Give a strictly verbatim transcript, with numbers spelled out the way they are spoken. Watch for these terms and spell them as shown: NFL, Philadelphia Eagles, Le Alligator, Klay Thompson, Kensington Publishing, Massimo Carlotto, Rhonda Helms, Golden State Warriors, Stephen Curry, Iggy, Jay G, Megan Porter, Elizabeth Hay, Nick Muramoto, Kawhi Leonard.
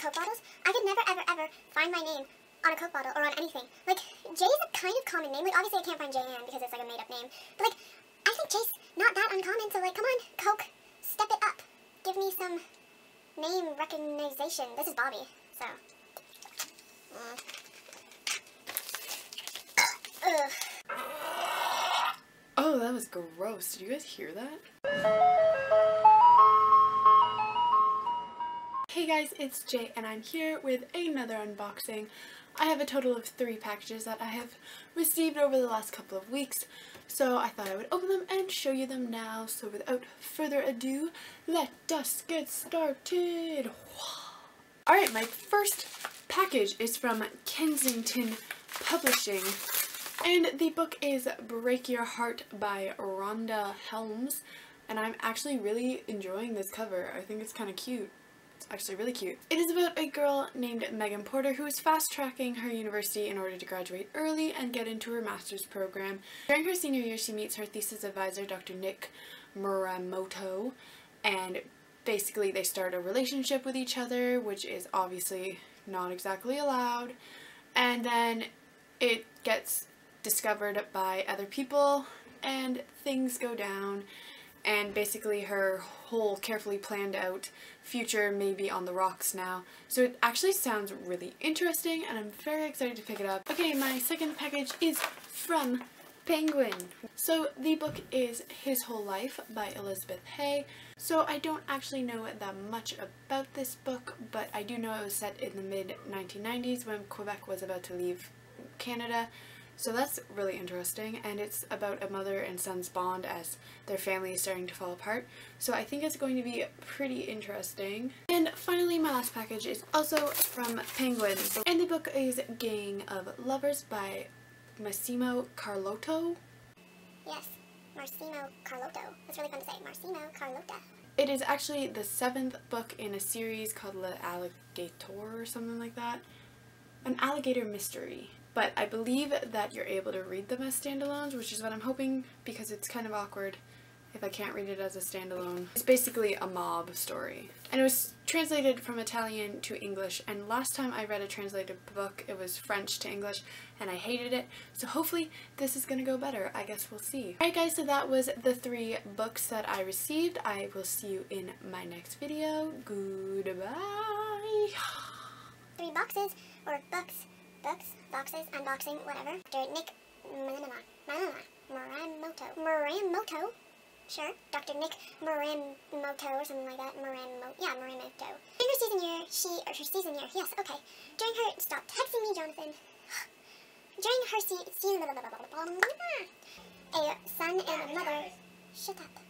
about Coke bottles, I could never, ever, ever find my name on a Coke bottle or on anything. Like, J is a kind of common name. Like, obviously I can't find J N because it's like a made-up name. But, like, I think J's not that uncommon, so, like, come on, Coke, step it up. Give me some name recognition. This is Bobby, so. Mm. Ugh. Oh, that was gross. Did you guys hear that? Hey guys, it's Jay and I'm here with another unboxing. I have a total of three packages that I have received over the last couple of weeks, so I thought I would open them and show you them now. So without further ado, let us get started! Alright, my first package is from Kensington Publishing. And the book is Break Your Heart by Rhonda Helms, and I'm actually really enjoying this cover. I think it's kind of cute. It's actually really cute. It is about a girl named Megan Porter who is fast-tracking her university in order to graduate early and get into her master's program. During her senior year, she meets her thesis advisor, Doctor Nick Muramoto, and basically they start a relationship with each other, which is obviously not exactly allowed, and then it gets discovered by other people and things go down, and basically her whole carefully planned out future may be on the rocks now. So it actually sounds really interesting and I'm very excited to pick it up. Okay, my second package is from Penguin. So the book is His Whole Life by Elizabeth Hay. So I don't actually know that much about this book, but I do know it was set in the mid nineteen nineties when Quebec was about to leave Canada. So that's really interesting, and it's about a mother and son's bond as their family is starting to fall apart. So I think it's going to be pretty interesting. And finally, my last package is also from Penguin, and the book is Gang of Lovers by Massimo Carlotto. Yes, Massimo Carlotto. That's really fun to say, Massimo Carlotto. It is actually the seventh book in a series called Le Alligator or something like that. An alligator mystery. But I believe that you're able to read them as standalones, which is what I'm hoping, because it's kind of awkward if I can't read it as a standalone. It's basically a mob story. And it was translated from Italian to English, and last time I read a translated book, it was French to English, and I hated it, so hopefully this is gonna go better. I guess we'll see. Alright guys, so that was the three books that I received. I will see you in my next video. Goodbye! Three boxes, or books. Books, boxes, unboxing, whatever. Doctor Nick Muramoto. Muramoto? Sure. Doctor Nick Muramoto or something like that. Muramoto. Yeah, Muramoto. During her season year, she, or her season year, yes, okay. During her, stop texting me, Jonathan. During her season, a son and a mother, shut up.